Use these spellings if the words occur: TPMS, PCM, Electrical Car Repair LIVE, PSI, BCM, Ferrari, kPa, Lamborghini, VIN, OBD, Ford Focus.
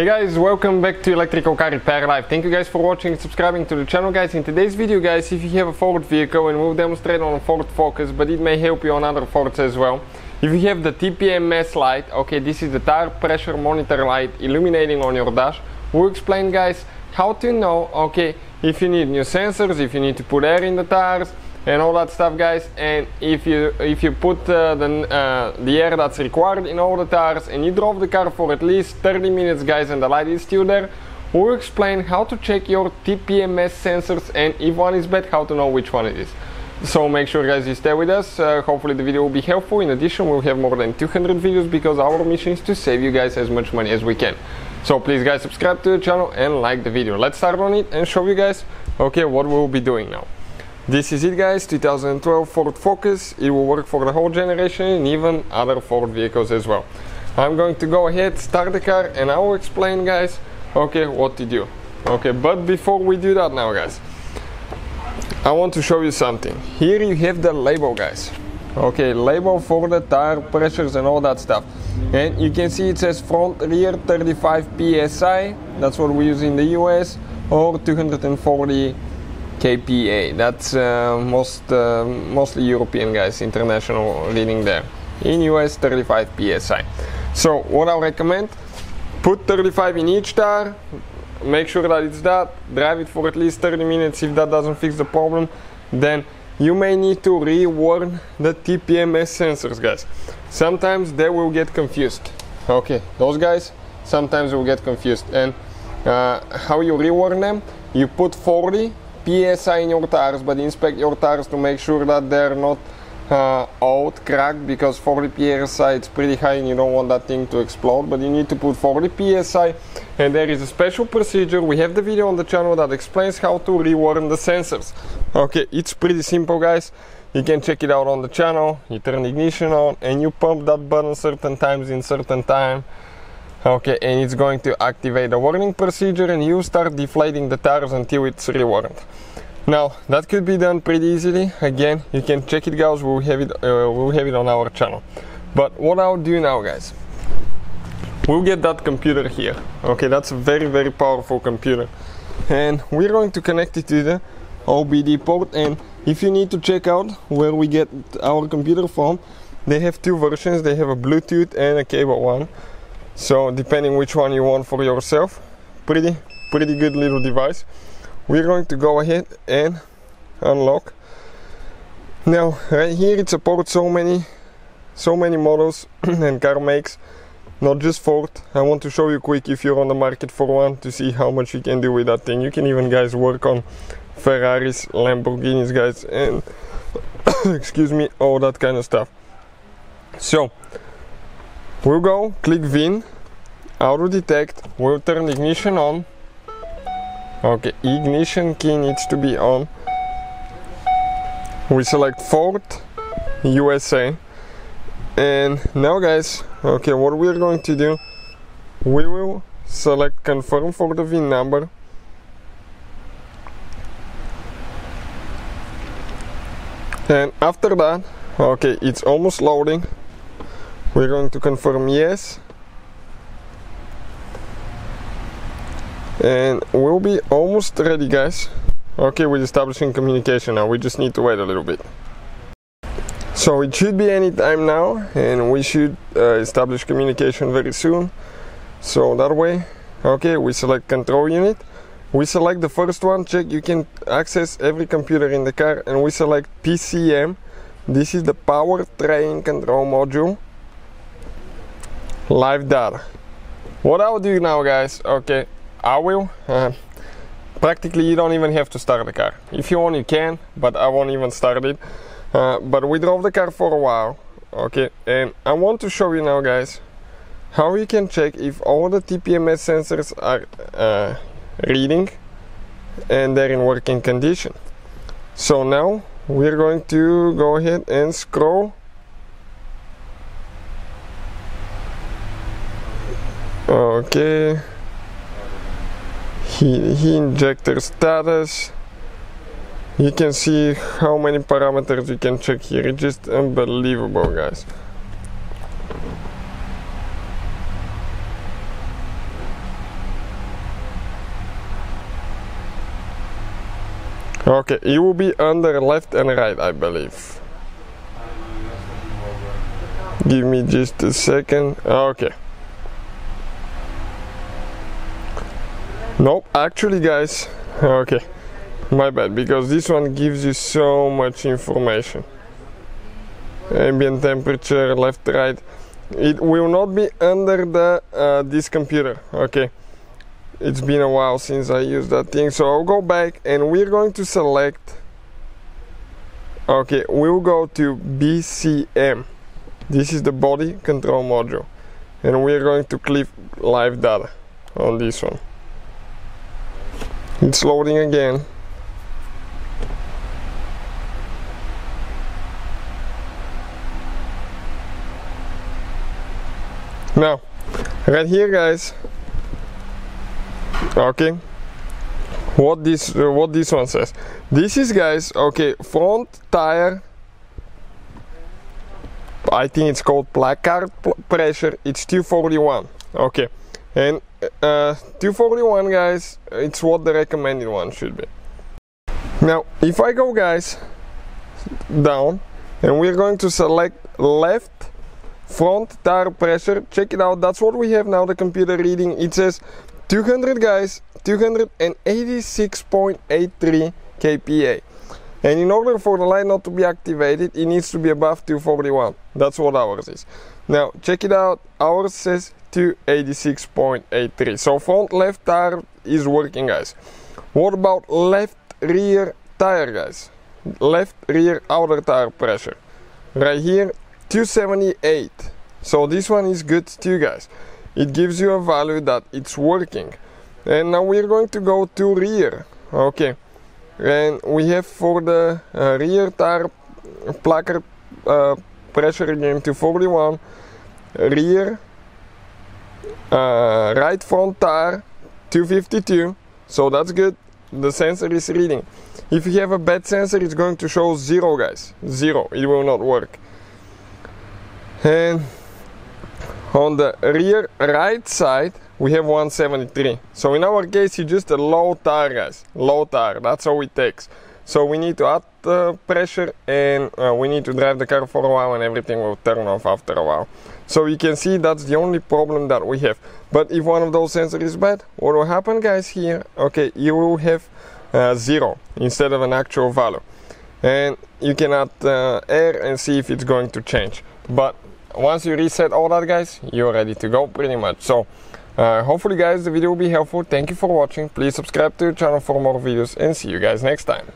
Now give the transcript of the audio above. Hey guys, welcome back to Electrical Car Repair LIVE. Thank you guys for watching and subscribing to the channel, guys. In today's video, guys, if you have a Ford vehicle, and we'll demonstrate on a Ford Focus, but it may help you on other Fords as well. If you have the TPMS light, okay, this is the tire pressure monitor light illuminating on your dash. We'll explain, guys, how to know, okay, if you need new sensors, if you need to put air in the tires, and all that stuff, guys. And if you put the air that's required in all the tires and you drove the car for at least 30 minutes, guys, and the light is still there, we'll explain how to check your TPMS sensors, and if one is bad, how to know which one it is. So make sure, guys, you stay with us. Hopefully the video will be helpful. In addition, we'll have more than 200 videos because our mission is to save you guys as much money as we can. So please, guys, subscribe to the channel and like the video. Let's start on it and show you guys, okay, what we'll be doing now. This is it, guys, 2012 Ford Focus. It will work for the whole generation and even other Ford vehicles as well. I'm going to go ahead, start the car, and I will explain, guys, okay, what to do. Okay, but before we do that now, guys, I want to show you something. Here you have the label, guys. Okay, label for the tire pressures and all that stuff. And you can see it says front rear 35 PSI. That's what we use in the US, or 240 KPA. That's mostly European, guys, international reading there. In US, 35 PSI. So what I recommend, put 35 in each tire, make sure that it's that, drive it for at least 30 minutes. If that doesn't fix the problem, then you may need to rewarn the TPMS sensors, guys. Sometimes they will get confused. Okay, those guys sometimes will get confused. And how you rewarn them, you put 40 PSI in your tires, but inspect your tires to make sure that they're not old, cracked, because 40 PSI it's pretty high and you don't want that thing to explode. But you need to put 40 PSI, and there is a special procedure. We have the video on the channel that explains how to rewarn the sensors. Okay, it's pretty simple, guys. You can check it out on the channel. You turn ignition on and you pump that button certain times in certain time. Okay, and it's going to activate the warning procedure, and you start deflating the tires until it's rewarmed. Now that could be done pretty easily. Again, you can check it, guys. We'll have it on our channel. But what I'll do now, guys, we'll get that computer here. Okay, that's a very, very powerful computer, and we're going to connect it to the OBD port. And if you need to check out where we get our computer from, they have two versions. They have a Bluetooth and a cable one. So depending which one you want for yourself, pretty good little device. We're going to go ahead and unlock. Now right here it supports so many models and car makes, not just Ford. I want to show you quick, if you're on the market for one, to see how much you can do with that thing. You can even, guys, work on Ferraris, Lamborghinis, guys, and excuse me, all that kind of stuff. So we'll go click VIN, auto detect, we'll turn ignition on. Okay, ignition key needs to be on. We select Ford USA, and now, guys, okay, what we're going to do, we will select confirm for the VIN number. And after that, okay, it's almost loading. We're going to confirm yes, and we'll be almost ready, guys. Okay, we're establishing communication now. We just need to wait a little bit. So it should be any time now, and we should establish communication very soon. So that way, okay, we select control unit. We select the first one. Check, you can access every computer in the car, and we select PCM. This is the powertrain control module. Live data. What I'll do now, guys, okay, I will practically, you don't even have to start the car. If you want, you can, but I won't even start it. But we drove the car for a while, okay, and I want to show you now, guys, how you can check if all the TPMS sensors are reading and they're in working condition. So now we're going to go ahead and scroll. Okay, he injector status. You can see how many parameters you can check here. It's just unbelievable, guys. Okay, you will be under left and right, I believe. Give me just a second. Okay. Nope, actually guys, okay, my bad, because this one gives you so much information. Ambient temperature, left, right. It will not be under the this computer, okay. It's been a while since I used that thing, so I'll go back and we're going to select, okay, we'll go to BCM. This is the body control module, and we're going to click live data on this one. It's loading again. Now, right here guys, okay, what this one says. This is guys, okay, front tire, I think it's called placard pressure, it's 241, okay. And 241 guys, it's what the recommended one should be. Now if I go guys down, and we're going to select left front tire pressure, check it out, that's what we have now, the computer reading. It says 200 guys, 286.83 kPa. And in order for the light not to be activated, it needs to be above 241. That's what ours is. Now check it out, ours says 286.83. So front left tire is working guys. What about left rear tire guys? Left rear outer tire pressure. Right here 278. So this one is good too guys. It gives you a value that it's working. And now we're going to go to rear. Okay. And we have for the rear tire placard pressure again 241. Rear right front tire 252, so that's good, the sensor is reading. If you have a bad sensor, it's going to show 0 guys, 0, it will not work. And on the rear right side we have 173, so in our case it's just a low tire guys, low tire, that's all it takes. So we need to add pressure, and we need to drive the car for a while, and everything will turn off after a while. So you can see that's the only problem that we have. But if one of those sensors is bad, what will happen guys here? Okay, you will have 0 instead of an actual value. And you can add air and see if it's going to change. But once you reset all that guys, you're ready to go pretty much. So hopefully guys the video will be helpful. Thank you for watching. Please subscribe to the channel for more videos, and see you guys next time.